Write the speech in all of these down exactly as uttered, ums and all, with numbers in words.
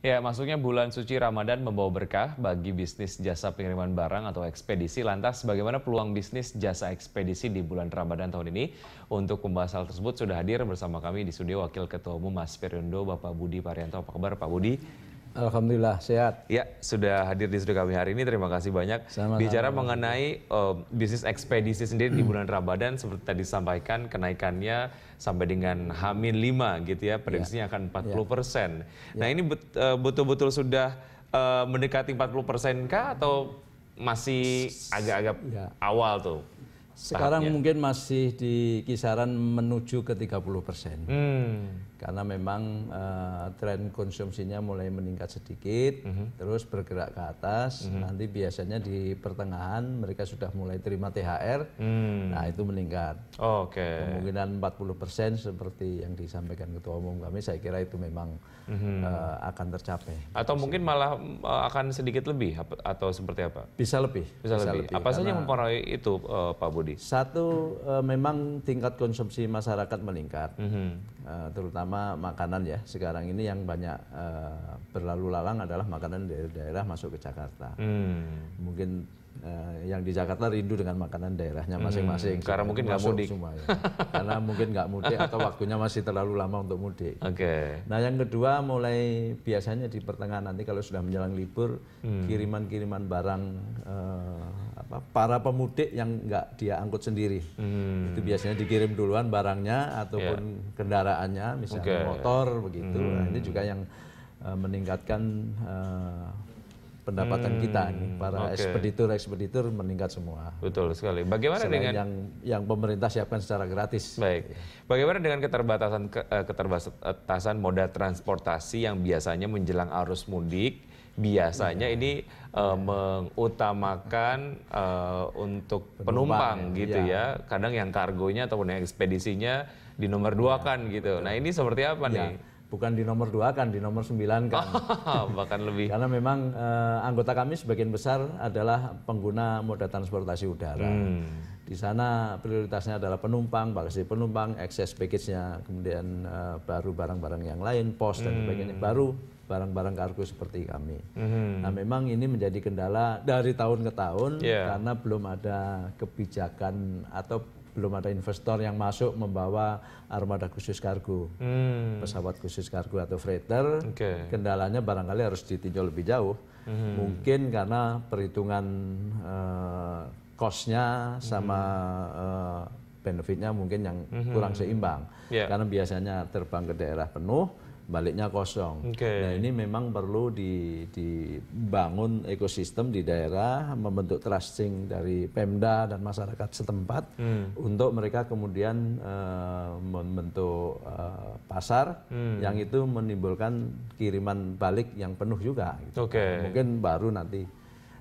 Ya, masuknya bulan suci Ramadan membawa berkah bagi bisnis jasa pengiriman barang atau ekspedisi. Lantas, bagaimana peluang bisnis jasa ekspedisi di bulan Ramadan tahun ini? Untuk membahas hal tersebut sudah hadir bersama kami di studio Wakil Ketua Umum Asperindo, Bapak Budi Paryanto. Apa kabar, Pak Budi? Alhamdulillah, sehat. Ya, sudah hadir di studio kami hari ini. Terima kasih banyak. Sama-sama. Bicara mengenai uh, bisnis ekspedisi sendiri di bulan Ramadan, seperti tadi disampaikan, kenaikannya sampai dengan H minus lima gitu ya, prediksinya ya. Akan empat puluh persen. Ya. Nah, ini betul-betul sudah uh, mendekati empat puluh persen kah atau masih agak-agak ya. Awal tuh? Sekarang tahapnya? Mungkin masih di kisaran menuju ke tiga puluh persen. Hmm. Karena memang uh, tren konsumsinya mulai meningkat sedikit, uh-huh. terus bergerak ke atas. Uh-huh. Nanti biasanya di pertengahan mereka sudah mulai terima T H R, hmm. nah itu meningkat. Oh, Oke. Okay. Kemungkinan empat puluh persen seperti yang disampaikan Ketua Umum kami, saya kira itu memang uh-huh. uh, akan tercapai. Atau Masih. mungkin malah uh, akan sedikit lebih atau seperti apa? Bisa lebih. Bisa, bisa lebih. lebih. Apa saja yang mempengaruhi itu, uh, Pak Budi? Satu, uh, memang tingkat konsumsi masyarakat meningkat, uh-huh. uh, terutama makanan ya. Sekarang ini yang banyak uh, berlalu lalang adalah makanan dari daerah masuk ke Jakarta. Hmm. Mungkin uh, yang di Jakarta rindu dengan makanan daerahnya masing-masing. Hmm. Karena mungkin nggak mudik. Semua, ya. Karena mungkin nggak mudik atau waktunya masih terlalu lama untuk mudik. Okay. Nah yang kedua, mulai biasanya di pertengahan nanti kalau sudah menjelang libur, kiriman-kiriman hmm. barang uh, apa, para pemudik yang nggak dia angkut sendiri. Hmm. Itu biasanya dikirim duluan barangnya ataupun yeah. kendaraannya, misalnya Okay. motor begitu. Hmm. Nah, ini juga yang uh, meningkatkan uh, pendapatan hmm. kita nih, para okay. ekspeditor-ekspeditor meningkat semua. Betul sekali. Bagaimana selain dengan yang yang pemerintah siapkan secara gratis? Baik. Bagaimana dengan keterbatasan keterbatasan moda transportasi yang biasanya menjelang arus mudik? Biasanya ini uh, mengutamakan uh, untuk penumpang, penumpang gitu ya. ya. Kadang yang kargonya ataupun yang ekspedisinya di nomor dua kan ya, gitu. Betul. Nah ini seperti apa ya. nih? Bukan di nomor dua kan, di nomor sembilan kan. Oh, bahkan lebih. Karena memang uh, anggota kami sebagian besar adalah pengguna moda transportasi udara. Hmm. Di sana prioritasnya adalah penumpang, bagasi penumpang, excess package-nya, kemudian uh, baru barang-barang yang lain, pos dan sebagainya, hmm. baru barang-barang kargo seperti kami. Hmm. Nah memang ini menjadi kendala dari tahun ke tahun yeah. karena belum ada kebijakan atau belum ada investor yang masuk membawa armada khusus kargo, hmm. pesawat khusus kargo atau freighter. Okay. Kendalanya barangkali harus ditinjau lebih jauh, hmm. mungkin karena perhitungan uh, cost-nya sama uh, benefit-nya mungkin yang mm-hmm. kurang seimbang. Yeah. Karena biasanya terbang ke daerah penuh, baliknya kosong. Okay. Nah ini memang perlu di, dibangun ekosistem di daerah, membentuk trusting dari Pemda dan masyarakat setempat mm. untuk mereka kemudian uh, membentuk uh, pasar mm. yang itu menimbulkan kiriman balik yang penuh juga. Gitu. Okay. Mungkin baru nanti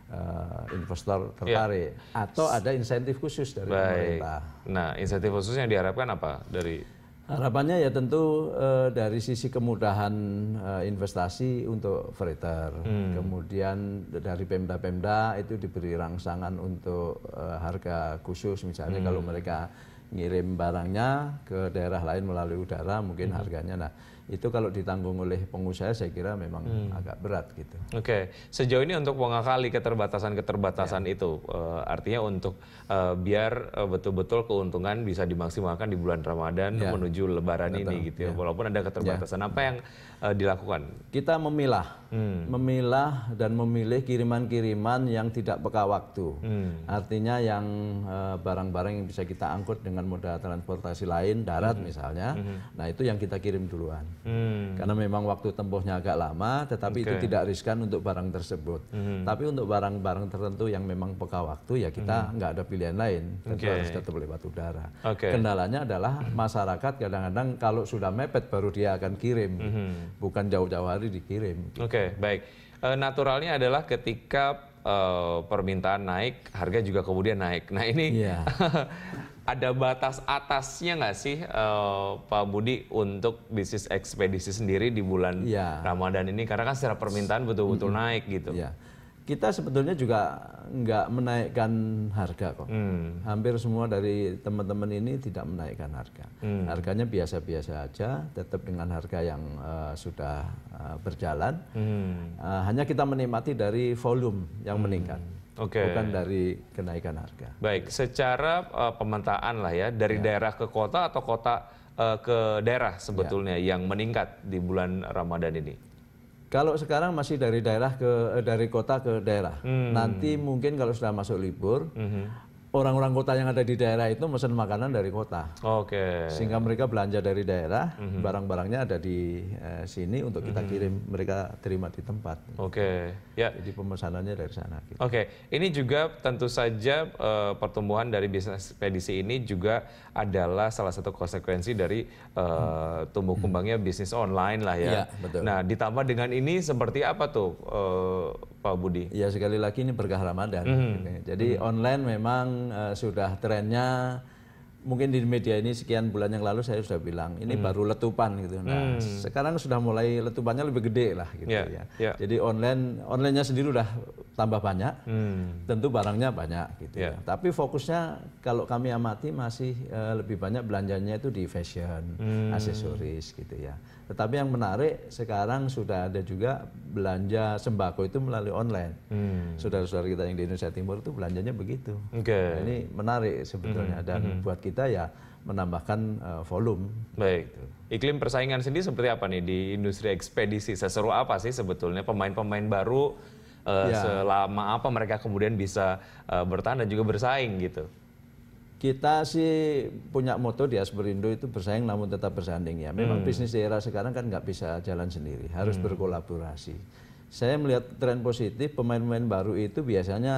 Uh, investor tertarik yeah. atau ada insentif khusus dari pemerintah. Nah, insentif khusus yang diharapkan apa dari? Harapannya ya tentu uh, dari sisi kemudahan uh, investasi untuk freighter, hmm. kemudian dari Pemda-Pemda itu diberi rangsangan untuk uh, harga khusus, misalnya hmm. kalau mereka ngirim barangnya ke daerah lain melalui udara mungkin hmm. harganya. Nah itu kalau ditanggung oleh pengusaha saya kira memang hmm. agak berat gitu. Oke, okay. Sejauh ini untuk mengakali keterbatasan-keterbatasan ya. itu uh, artinya untuk uh, biar uh, betul-betul keuntungan bisa dimaksimalkan di bulan Ramadan ya. menuju Lebaran Betul. ini gitu ya. ya. Walaupun ada keterbatasan ya. apa yang uh, dilakukan? Kita memilah, hmm. memilah dan memilih kiriman-kiriman yang tidak peka waktu. Hmm. Artinya yang uh, barang-barang yang bisa kita angkut dengan moda transportasi lain, darat mm-hmm. misalnya, mm-hmm. nah itu yang kita kirim duluan. Mm. Karena memang waktu tempuhnya agak lama, tetapi okay. itu tidak riskan untuk barang tersebut. Mm-hmm. Tapi untuk barang-barang tertentu yang memang peka waktu, ya kita mm-hmm. nggak ada pilihan lain, tentu okay. harus tetap lewat udara. Okay. Kendalanya adalah masyarakat kadang-kadang kalau sudah mepet baru dia akan kirim, mm-hmm. bukan jauh-jauh hari dikirim. Gitu. Oke, okay, baik. Uh, naturalnya adalah ketika uh, permintaan naik, harga juga kemudian naik. Nah ini yeah. ada batas atasnya nggak sih uh, Pak Budi untuk bisnis ekspedisi sendiri di bulan ya. Ramadan ini? Karena kan secara permintaan betul-betul mm-hmm. naik gitu. Ya. kita sebetulnya juga nggak menaikkan harga kok. Hmm. Hampir semua dari teman-teman ini tidak menaikkan harga. Hmm. Harganya biasa-biasa aja, tetap dengan harga yang uh, sudah uh, berjalan. Hmm. Uh, hanya kita menikmati dari volume yang hmm. meningkat. Okay. Bukan dari kenaikan harga. Baik, secara uh, pemetaan lah ya, dari ya. daerah ke kota atau kota uh, ke daerah sebetulnya ya. yang meningkat di bulan Ramadan ini? Kalau sekarang masih dari daerah ke dari kota ke daerah. Hmm. Nanti mungkin kalau sudah masuk libur, orang-orang hmm. kota yang ada di daerah itu mesen makanan dari kota. Oke. Okay. Sehingga mereka belanja dari daerah, hmm. barang-barangnya ada di eh, sini untuk kita kirim, hmm. mereka terima di tempat. Oke. Okay. Ya. Jadi pemesanannya dari sana. Gitu. Oke. Okay. Ini juga tentu saja eh, pertumbuhan dari bisnis ekspedisi ini juga adalah salah satu konsekuensi dari uh, tumbuh kembangnya bisnis online lah ya. Ya, betul. Nah, ditambah dengan ini seperti apa tuh uh, Pak Budi? Ya, sekali lagi ini berkah Ramadan. Mm. Jadi mm. online memang uh, sudah trennya, mungkin di media ini sekian bulan yang lalu saya sudah bilang ini mm. baru letupan gitu. Nah, mm. sekarang sudah mulai letupannya lebih gede lah gitu yeah. ya. Yeah. Jadi online onlinenya sendiri udah tambah banyak, hmm. tentu barangnya banyak gitu yeah. ya. Tapi fokusnya kalau kami amati masih uh, lebih banyak belanjanya itu di fashion, hmm. aksesoris gitu ya. Tetapi yang menarik sekarang sudah ada juga belanja sembako itu melalui online. Hmm. Saudara-saudara kita yang di Indonesia Timur itu belanjanya begitu. Okay. Nah, ini menarik sebetulnya hmm. dan hmm. buat kita ya menambahkan uh, volume. Baik. Gitu. Iklim persaingan sendiri seperti apa nih di industri ekspedisi? Seseru apa sih sebetulnya pemain-pemain baru? Uh, ya. Selama apa mereka kemudian bisa uh, bertahan dan juga bersaing gitu? Kita sih punya moto di Asperindo itu bersaing namun tetap bersanding ya. Memang hmm. bisnis di era sekarang kan nggak bisa jalan sendiri, harus hmm. berkolaborasi. Saya melihat tren positif, pemain-pemain baru itu biasanya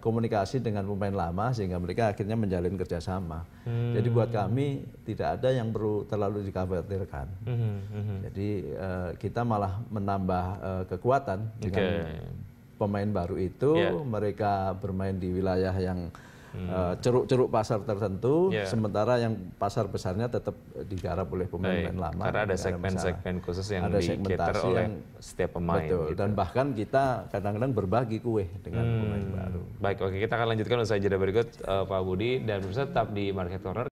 komunikasi dengan pemain lama sehingga mereka akhirnya menjalin kerjasama. Hmm. Jadi buat kami tidak ada yang perlu terlalu dikhawatirkan. Hmm. Hmm. Jadi uh, kita malah menambah uh, kekuatan dengan okay. pemain baru itu, yeah. mereka bermain di wilayah yang ceruk-ceruk hmm. uh, pasar tertentu, yeah. sementara yang pasar besarnya tetap digarap oleh pemain-pemain lama. Karena ada segmen-segmen khusus yang dikater oleh yang, setiap pemain. Betul, gitu. Dan bahkan kita kadang-kadang berbagi kue dengan hmm. pemain baru. Baik, oke, kita akan lanjutkan usai jeda berikut, uh, Pak Budi, dan pemirsa tetap di Market Corner.